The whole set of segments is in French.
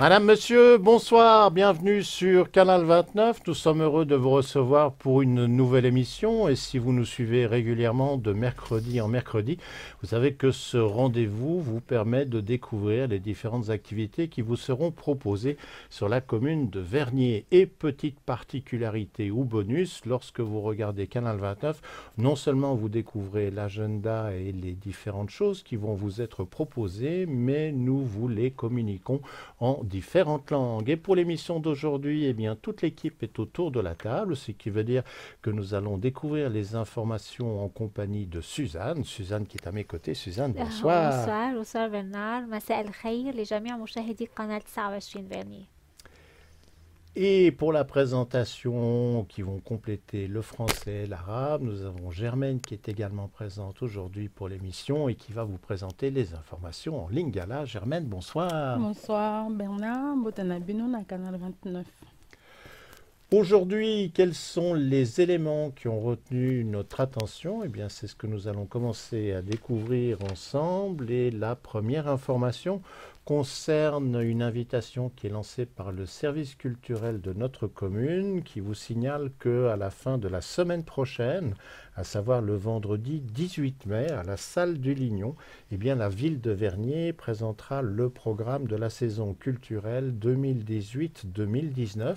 Madame, monsieur, bonsoir, bienvenue sur Canal 29. Nous sommes heureux de vous recevoir pour une nouvelle émission. Et si vous nous suivez régulièrement de mercredi en mercredi, vous savez que ce rendez-vous vous permet de découvrir les différentes activités qui vous seront proposées sur la commune de Vernier. Et petite particularité ou bonus, lorsque vous regardez Canal 29, non seulement vous découvrez l'agenda et les différentes choses qui vont vous être proposées, mais nous vous les communiquons en différentes langues. Et pour l'émission d'aujourd'hui, eh bien, toute l'équipe est autour de la table, ce qui veut dire que nous allons découvrir les informations en compagnie de Suzanne. Suzanne qui est à mes côtés. Suzanne, bonsoir. Bonsoir, bonsoir Bernard. مساء الخير لجميع مشاهدي قناة 29 Vernier. Et pour la présentation qui vont compléter le français et l'arabe, nous avons Germaine qui est également présente aujourd'hui pour l'émission et qui va vous présenter les informations en lingala. Germaine, bonsoir. Bonsoir Bernard, Botanabinoun à Canal 29. Aujourd'hui, quels sont les éléments qui ont retenu notre attention? Eh bien, c'est ce que nous allons commencer à découvrir ensemble. Et la première information concerne une invitation qui est lancée par le service culturel de notre commune, qui vous signale qu'à la fin de la semaine prochaine, à savoir le vendredi 18 mai, à la salle du Lignon, eh bien, la ville de Vernier présentera le programme de la saison culturelle 2018-2019.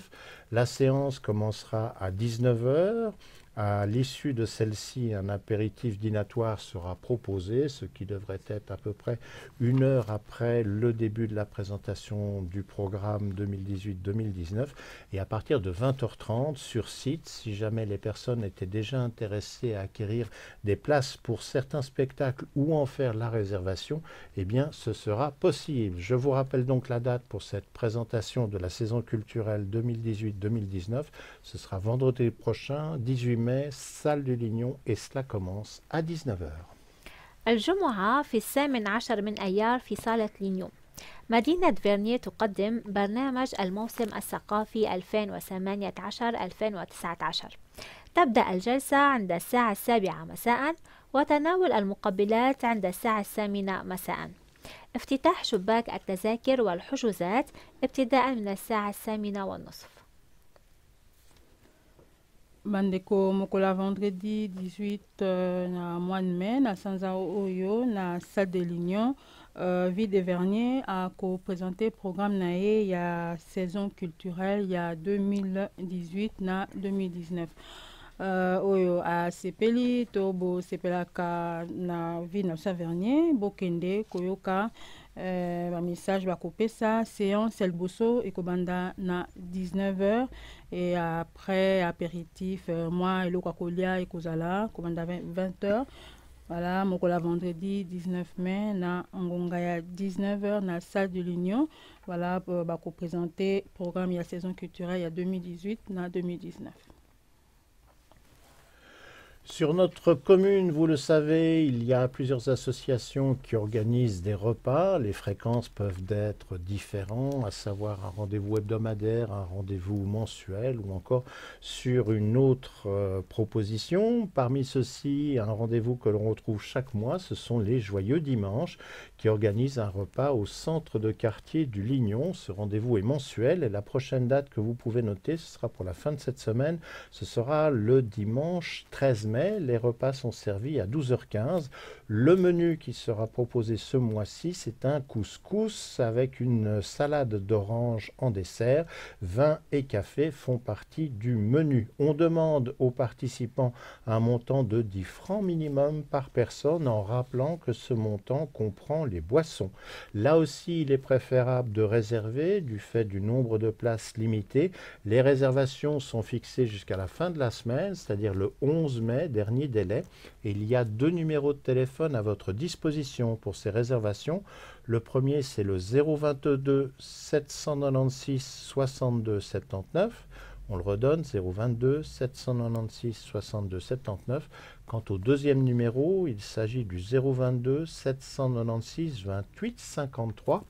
La séance commencera à 19 h. À l'issue de celle-ci, un apéritif dînatoire sera proposé, ce qui devrait être à peu près une heure après le début de la présentation du programme 2018-2019. Et à partir de 20 h 30, sur site, si jamais les personnes étaient déjà intéressées à acquérir des places pour certains spectacles ou en faire la réservation, eh bien ce sera possible. Je vous rappelle donc la date pour cette présentation de la saison culturelle 2018-2019. Ce sera vendredi prochain, 18 mai. salle du Lignon, et cela commence à 19 h. الجمعة في 18 من أيار في صالة لينيون مدينة فيرنير تقدم برنامج الموسم الثقافي 2018-2019. تبدأ الجلسة عند الساعة 7 مساء وتناول المقبلات عند الساعة 8 مساء. افتتاح شباك التذاكر والحجوزات ابتداء من الساعة 8 ونصف. Bandeko Mokola vendredi 18 na mois de mai na Sanzao Oyo na salle de Lignon ville de Vernier a co-présenté programme naé ya saison culturelle ya 2018 na 2019 Oyo a sepeli tobo sepelaka na ville na Vernier bokende koyoka ba message va couper ça séance El Bosso et Kobanda na 19 h et après apéritif moi et le Kakolia et Kozala Kobanda 20 h. Voilà mon collègue vendredi 19 mai na Ngongaya 19 h na salle de l'Union. Voilà va présenter programme il y a saison culturelle il y a 2018 na 2019. Sur notre commune, vous le savez, il y a plusieurs associations qui organisent des repas. Les fréquences peuvent être différentes, à savoir un rendez-vous hebdomadaire, un rendez-vous mensuel ou encore sur une autre proposition. Parmi ceux-ci, un rendez-vous que l'on retrouve chaque mois, ce sont les Joyeux Dimanches qui organisent un repas au centre de quartier du Lignon. Ce rendez-vous est mensuel et la prochaine date que vous pouvez noter, ce sera pour la fin de cette semaine, ce sera le dimanche 13 mai. Les repas sont servis à 12 h 15. Le menu qui sera proposé ce mois-ci, c'est un couscous avec une salade d'orange en dessert. Vin et café font partie du menu. On demande aux participants un montant de 10 francs minimum par personne, en rappelant que ce montant comprend les boissons. Là aussi, il est préférable de réserver du fait du nombre de places limitées. Les réservations sont fixées jusqu'à la fin de la semaine, c'est-à-dire le 11 mai. Dernier délai, et il y a deux numéros de téléphone à votre disposition pour ces réservations. Le premier, c'est le 022 796 62 79. On le redonne, 022 796 62 79. Quant au deuxième numéro, il s'agit du 022 796 28 53.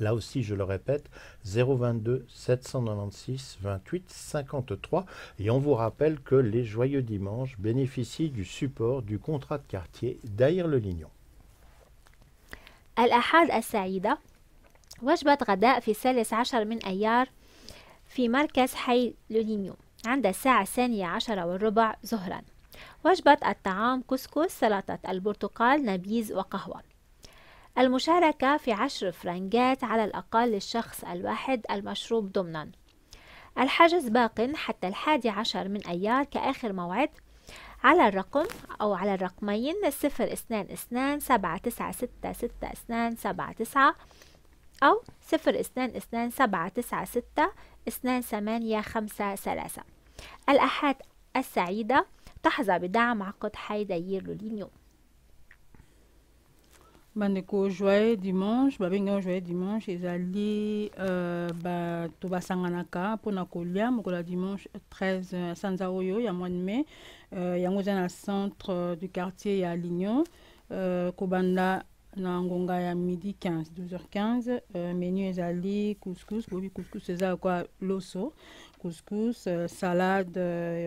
Là aussi, je le répète, 022 796 28 53. Et on vous rappelle que les Joyeux Dimanches bénéficient du support du contrat de quartier d'Aïr le Lignon. الأحد السعيدة وجبة غداء في 13 أيار في مركز حي لولينيو عند 12:15 ظهرا. وجبة الطعام كسكس، سلطة البرتقال، نبيذ وقهوة. المشاركة في 10 فرنجات على الأقل للشخص الواحد، المشروب ضمنا. الحجز باق حتى 11 أيار كآخر موعد على الرقم أو على الرقمين 0227966279 أو 0227962853. الأحد السعيدة تحظى بدعم عقد حي دير لولينيو. Bandeko joyeux dimanche, babenga joyeux dimanche, ezali to basanganaka pona kolia mokola dimanche 13 sanza oyo ya mois de mai yango za na centre du quartier ya Lignon kobanda na ngonga ya midi 15 12h15 menu ezali couscous, bobi couscous eza kwa loso, couscous, salade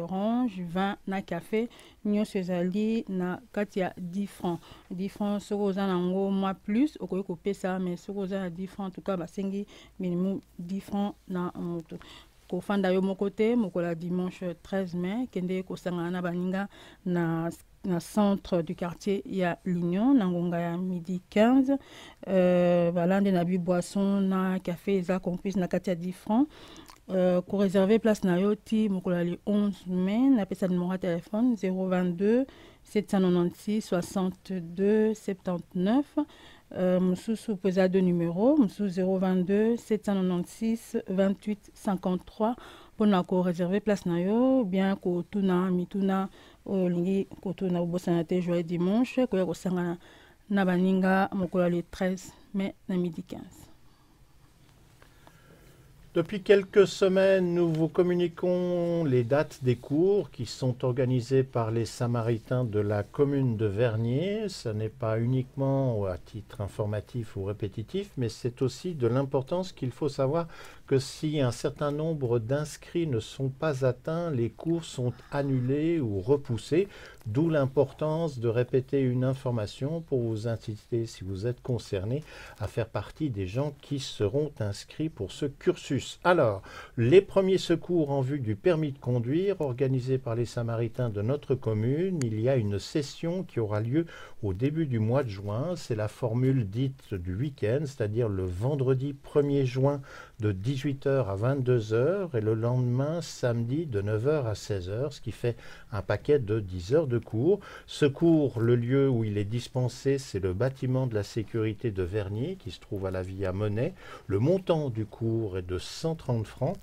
orange, vin na café, nyonso ezali na kati ya 10 francs. 10 francs soko oza nango mois plus okoki kopesa, mais soko oza na 10 francs, en tout cas basengi minimum 10 francs na moto. Kofanda yo moko te mokola dimanche 13 mai kende kosangana na baninga na dans le centre du quartier, il y a Lignon, à midi 15. Voilà, on a bu boisson, na café, ça compris, na katia 10 francs. Pour réserver place, na yoti, mokola le 11 mai, na pesa numéro de téléphone 022 796 62 79. Moussou pesa deux numéros, moussou 022 796 28 53. Pour na ko réserver place na yo, bien ko tuna, mituna. Olingi kotuna bosanate joyeux dimanche koya kosangana na baninga mokola le 13 mai na midi 15. Depuis quelques semaines, nous vous communiquons les dates des cours qui sont organisés par les Samaritains de la commune de Vernier. Ce n'est pas uniquement à titre informatif ou répétitif, mais c'est aussi de l'importance qu'il faut savoir que si un certain nombre d'inscrits ne sont pas atteints, les cours sont annulés ou repoussés, d'où l'importance de répéter une information pour vous inciter, si vous êtes concerné, à faire partie des gens qui seront inscrits pour ce cursus. Alors, les premiers secours en vue du permis de conduire organisés par les Samaritains de notre commune, il y a une session qui aura lieu au début du mois de juin. C'est la formule dite du week-end, c'est-à-dire le vendredi 1er juin de 18h à 22h et le lendemain samedi de 9h à 16h, ce qui fait un paquet de 10 heures de cours. Ce cours, le lieu où il est dispensé, c'est le bâtiment de la sécurité de Vernier qui se trouve à la Via Monnet. Le montant du cours est de 130 francs.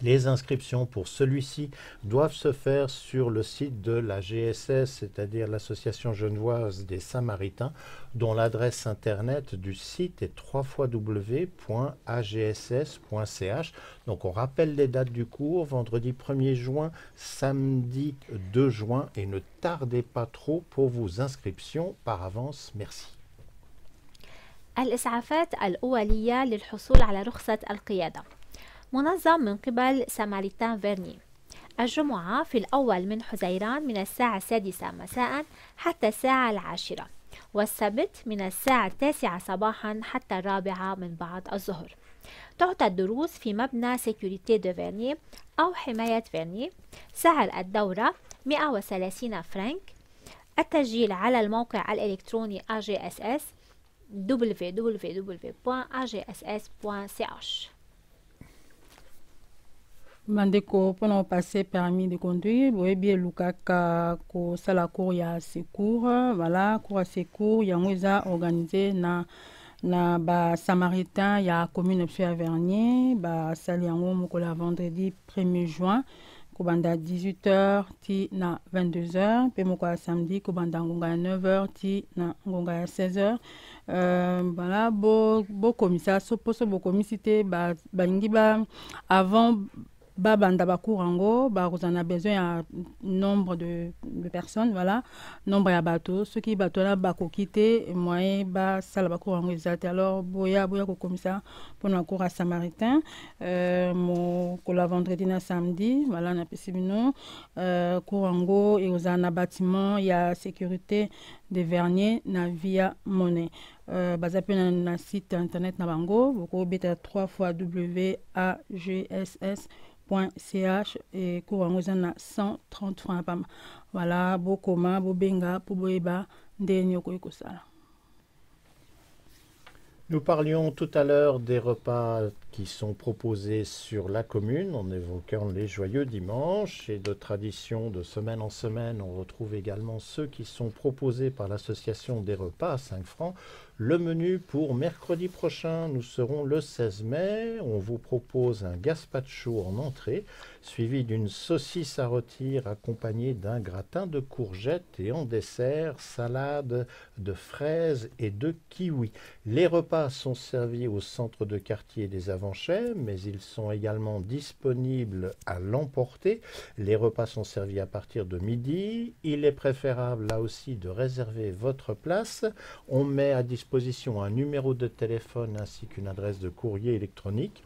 Les inscriptions pour celui-ci doivent se faire sur le site de la AGSS, c'est-à-dire l'Association Genevoise des Samaritains, dont l'adresse internet du site est www.agss.ch. Donc on rappelle les dates du cours, vendredi 1er juin, samedi 2 juin, et ne tardez pas trop pour vos inscriptions par avance. Merci. الإسعافات الأولية للحصول على رخصة القيادة منظم من قبل ساماريتان فيرني الجمعة في 1 حزيران من 6:00 مساء حتى 10:00 والسبت من 9:00 صباحا حتى 4:00 من بعد الظهر. تعطى الدروس في مبنى سيكوريتي دو فيرني أو حماية فيرني. سعر الدورة 130 فرنك. التسجيل على الموقع الإلكتروني AGSS www.agss.ch. Mandeko pendant passer permis de conduire, vous bien Lukaka ko sala cour ya secours, voilà cour à secours ya ngoza organisé na ba Samaritain ya commune de Vernier, ba sali yango mokola vendredi 1er juin. Kobanda 18h ti na 22h, pe moko samedi kobanda ngonga 9h ti na ngonga 16h. Voilà bo komisa so poso bo komisité ba lingi ba avant ba banda ba kurango ba kozana besoin ya nombre de personnes, voilà, nombre ya bato, ceux qui bato na ba kokité moyen ba sala ba kurango exact. Alors boya ko komisa pona cour à Samaritain mo ko la vendredi na samedi, voilà na pesibino kurango et kozana bâtiment ya sécurité de Vernier na Via Monnet. Basapé na site internet na bango, vous beta 3 fois AGSS.ch et courant aux 130 francs par mois. Voilà, bokoma, bobenga, pouboeba, ndenyoko ekosala. Nous parlions tout à l'heure des repas qui sont proposés sur la commune en évoquant les Joyeux Dimanches, et de tradition de semaine en semaine, on retrouve également ceux qui sont proposés par l'association des repas à 5 francs. Le menu pour mercredi prochain, nous serons le 16 mai, on vous propose un gazpacho en entrée, suivi d'une saucisse à rôtir accompagnée d'un gratin de courgettes, et en dessert, salade de fraises et de kiwis. Les repas sont servis au centre de quartier des Avanchets, mais ils sont également disponibles à l'emporter. Les repas sont servis à partir de midi. Il est préférable là aussi de réserver votre place. On met à disposition un numéro de téléphone ainsi qu'une adresse de courrier électronique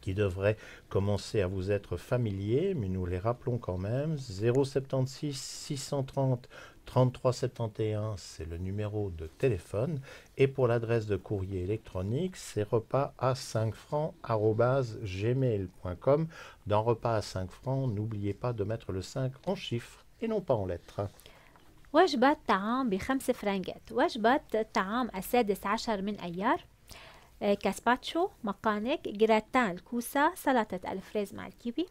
qui devrait commencer à vous être familier, mais nous les rappelons quand même. 076 630 3371, c'est le numéro de téléphone. Et pour l'adresse de courrier électronique, c'est repas à 5 francs@gmail.com. Dans repas à 5 francs, n'oubliez pas de mettre le 5 en chiffres et non pas en lettres. وجبة طعام ب5 فرنجات. وجبة طعام السادس عشر من أيار، كاسباتشو، مقانق، جراتان الكوسة، سلطة الفريز مع الكيوي.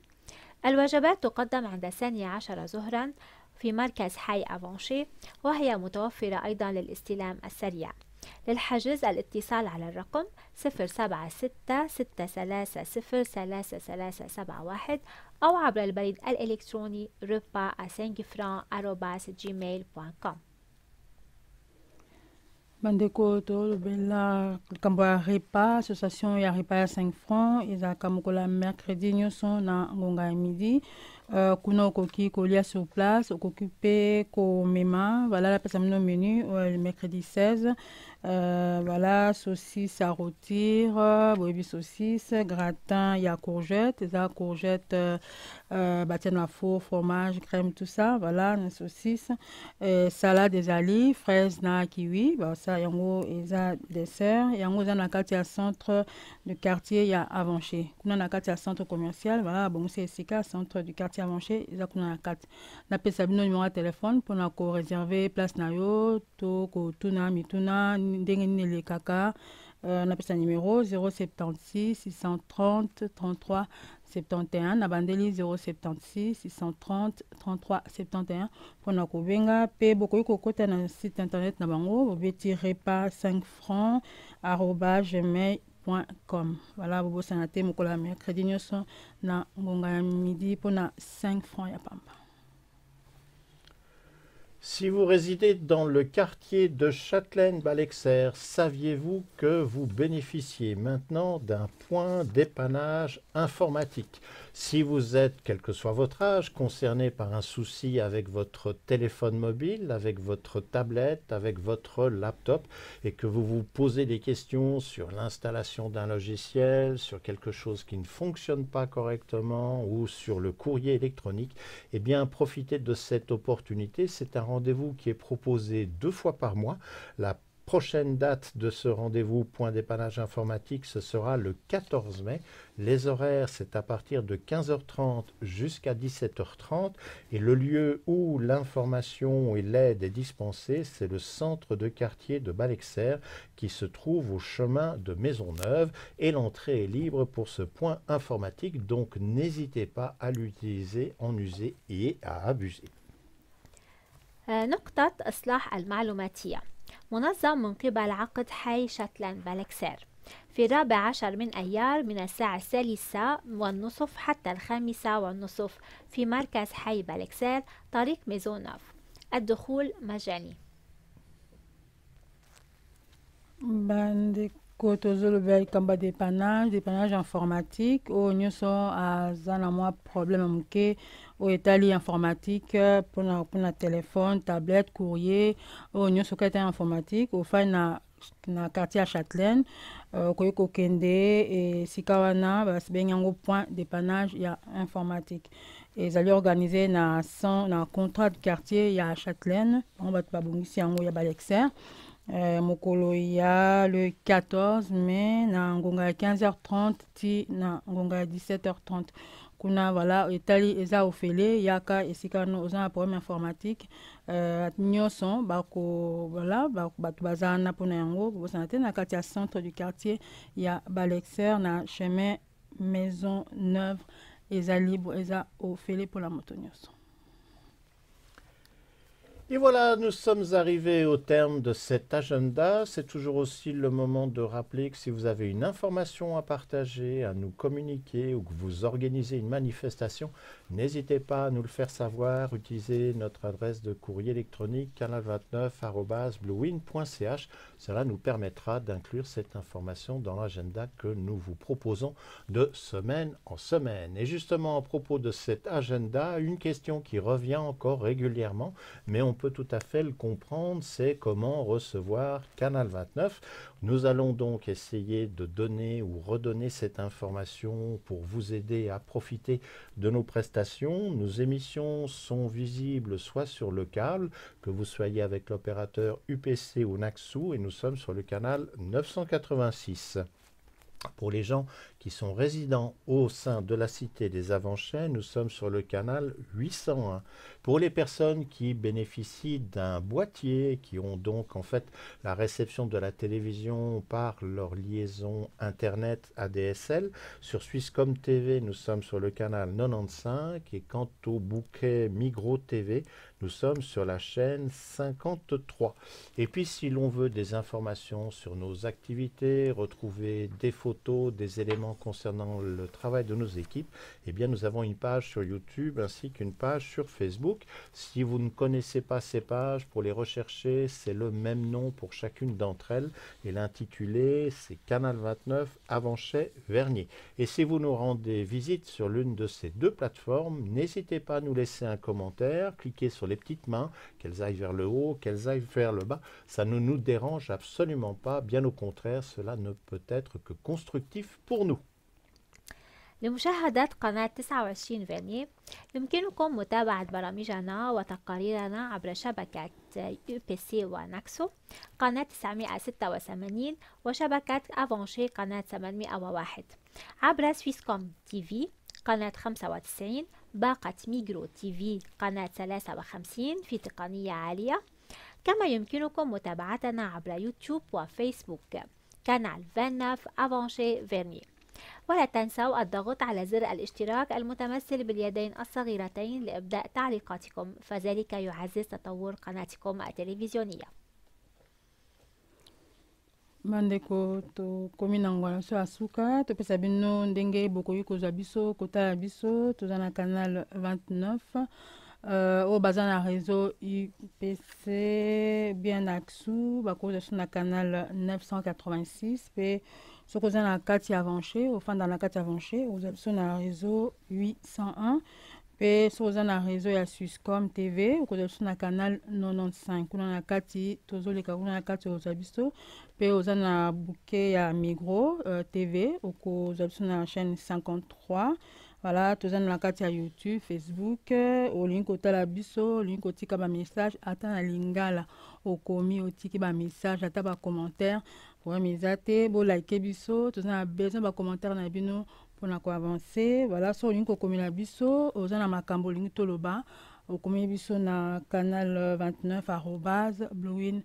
الوجبات تقدم عند 12 ظهرا في مركز حي أفانشي، وهي متوفرة أيضا للاستلام السريع. للحجز الاتصال على الرقم 076 630 03371 أو عبر البريد الإلكتروني repas5francs@gmail.com. Bandeko to bella kamba repas association ya repas 5 francs izaka mukola mercredi nyoso na ngonga ya midi kuno koki kolia sur place occupé ko mema. Voilà la personne no menu le mercredi 16. Voilà saucisse à rôtir, brebis saucisse, gratin ya courgette, za courgette bâtien à four, fromage, crème, tout ça. Voilà une saucisse, salade des ali, fraises na kiwi. Bah ça yango eza dessert, yango za na kati ya centre du quartier ya Avanchets. Kuna na kati ya centre commercial, voilà bon c'est sika centre du quartier Avanchets, za kuna na kati. Na pesa bino numéro de téléphone pour na ko réserver place na yo, to ko tuna mituna ndengeni le kaka. On appelle ça numéro 076 630 33 71. On a bandeli 076 630 33 71. Pour nous convaincre, paye beaucoup de côté dans le site internet Nabango. Vous pouvez tirer par 5francs@gmail.com. Voilà, vous pouvez s'arrêter. Mon collègue mercredi nous sommes dans le midi pour 5 francs et pamba. Si vous résidez dans le quartier de Châtelaine-Balexert, saviez-vous que vous bénéficiez maintenant d'un point dépannage informatique? Si vous êtes, quel que soit votre âge, concerné par un souci avec votre téléphone mobile, avec votre tablette, avec votre laptop, et que vous vous posez des questions sur l'installation d'un logiciel, sur quelque chose qui ne fonctionne pas correctement ou sur le courrier électronique, eh bien profitez de cette opportunité. C'est un rendez-vous qui est proposé 2 fois par mois. La prochaine date de ce rendez-vous point dépannage informatique, ce sera le 14 mai. Les horaires, c'est à partir de 15h30 jusqu'à 17h30. Et le lieu où l'information et l'aide est dispensée, c'est le centre de quartier de Balexert qui se trouve au chemin de Maisonneuve. Et l'entrée est libre pour ce point informatique, donc n'hésitez pas à l'utiliser, en user et à abuser. نقطة إصلاح المعلوماتية منظم من قبل عقد حي شاتلان-بالكسير في 14 من أيار من الساعة 15:30 حتى 17:30 في مركز حي بالكسير طريق ميزونوف. الدخول مجاني. Tozolobel Kamba dépannage informatique, au Nyuso à Zanamwa problème au étali informatique pour la téléphone, tablette, courrier, au Nyuso Kata informatique, au Fana dans le quartier à Châtelaine, Koyoko Kende et Sikawana, il y a un point dépannage informatique. Et ils allaient organiser dans un contrat de quartier à Châtelaine, on va te pas ici en Balexert. Mokoloya le 14 mai, na ngonga 15h30 ti na ngonga 17h30. Kuna voilà, Italie eza ofele yaka esika no oza problème informatique. Nyoson bako voilà, batu bazana pona yango, bosante na kati ya centre du quartier ya Balexer na chemin Maisonneuve eza libre eza ofele pour la moto nyoson. Et voilà, nous sommes arrivés au terme de cet agenda. C'est toujours aussi le moment de rappeler que si vous avez une information à partager, à nous communiquer ou que vous organisez une manifestation, n'hésitez pas à nous le faire savoir. Utilisez notre adresse de courrier électronique canal29@bluewin.ch. Cela nous permettra d'inclure cette information dans l'agenda que nous vous proposons de semaine en semaine. Et justement, à propos de cet agenda, une question qui revient encore régulièrement, mais on peut tout à fait le comprendre, c'est comment recevoir Canal 29. Nous allons donc essayer de donner ou redonner cette information pour vous aider à profiter de nos prestations. Nos émissions sont visibles soit sur le câble, que vous soyez avec l'opérateur UPC ou Naxoo, et nous sommes sur le canal 986. Pour les gens qui sont résidents au sein de la cité des Avanchets, nous sommes sur le canal 801. Pour les personnes qui bénéficient d'un boîtier, qui ont donc en fait la réception de la télévision par leur liaison Internet ADSL, sur Swisscom TV, nous sommes sur le canal 95. Et quant au bouquet Migros TV, nous sommes sur la chaîne 53. Et puis, si l'on veut des informations sur nos activités, retrouver des photos, des éléments concernant le travail de nos équipes, eh bien, nous avons une page sur YouTube ainsi qu'une page sur Facebook. Si vous ne connaissez pas ces pages, pour les rechercher, c'est le même nom pour chacune d'entre elles. Et l'intitulé, c'est Canal 29 Avanchets Vernier. Et si vous nous rendez visite sur l'une de ces deux plateformes, n'hésitez pas à nous laisser un commentaire, cliquez sur les petites mains, qu'elles aillent vers le haut, qu'elles aillent vers le bas, ça ne nous dérange absolument pas, bien au contraire, cela ne peut être que constructif pour nous. لمشاهدة قناة 29 فيرنير يمكنكم متابعة برامجنا وتقاريرنا عبر شبكة UPC وناكسو قناة 986 وشبكة أفانشي قناة 801 عبر سويسكوم تي في قناة 95 باقة ميغرو تي في قناة 53 في تقنية عالية كما يمكنكم متابعتنا عبر يوتيوب وفيسبوك كانال 29 أفانشي فيرنير ولا تنسوا الضغط على زر الاشتراك المتمثل باليدين الصغيرتين لإبداء تعليقاتكم فذلك يعزز تطور قناتكم التلفزيونية. Bandeko to komina ngwana so asuka to pesa bino ndenge bokoyi kozwa biso kota biso toza na canal 29 au bazan na réseau UPC bien Naxoo bako sur na canal 986 pe so kozana na kati avanché au fond dans la kati avanché au sur na réseau 801 pe so kozana na réseau ya Swisscom TV au kozana sur na canal 95 kuna na kati tozo le kuna na kati ozwa biso Ozana bouquet à Migros TV, au cours de la chaîne 53. Voilà, tous en la carte à YouTube, Facebook, au lien côté la biso, au lien côté qui a un message, attends la lingala, au commis, au ticket un message, attends un commentaire, pour mes athées, pour liker biso, tous en a besoin d'un commentaire dans bino pour nous avancer. Voilà, sur le lien commis la biso, aux en a ma cambo ligne tout le bas, au commis biso na canal 29 arrobase bluewin.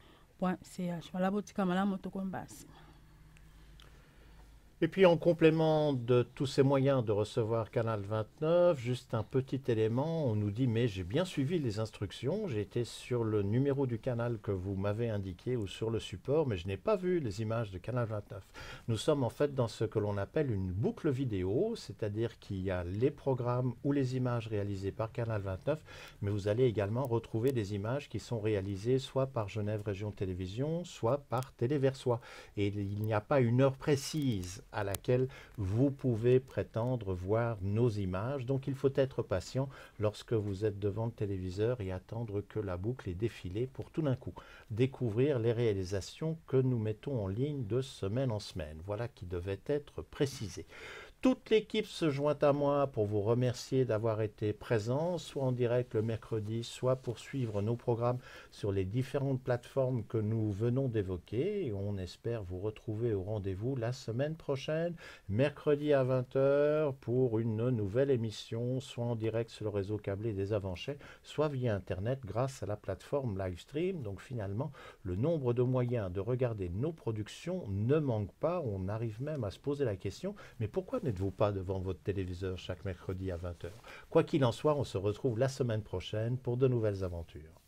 Et puis en complément de tous ces moyens de recevoir Canal 29, juste un petit élément, on nous dit mais j'ai bien suivi les instructions, j'ai été sur le numéro du canal que vous m'avez indiqué ou sur le support, mais je n'ai pas vu les images de Canal 29. Nous sommes en fait dans ce que l'on appelle une boucle vidéo, c'est-à-dire qu'il y a les programmes ou les images réalisées par Canal 29, mais vous allez également retrouver des images qui sont réalisées soit par Genève Région Télévision, soit par Téléversois. Et il n'y a pas une heure précise à laquelle vous pouvez prétendre voir nos images. Donc il faut être patient lorsque vous êtes devant le téléviseur et attendre que la boucle ait défilé pour tout d'un coup découvrir les réalisations que nous mettons en ligne de semaine en semaine. Voilà qui devait être précisé. Toute l'équipe se joint à moi pour vous remercier d'avoir été présents, soit en direct le mercredi, soit pour suivre nos programmes sur les différentes plateformes que nous venons d'évoquer. On espère vous retrouver au rendez-vous la semaine prochaine, mercredi à 20 h, pour une nouvelle émission, soit en direct sur le réseau câblé des Avanchets, soit via Internet grâce à la plateforme Livestream. Donc finalement, le nombre de moyens de regarder nos productions ne manque pas. On arrive même à se poser la question, mais pourquoi n'êtes-vous pas devant votre téléviseur chaque mercredi à 20 h? Quoi qu'il en soit, on se retrouve la semaine prochaine pour de nouvelles aventures.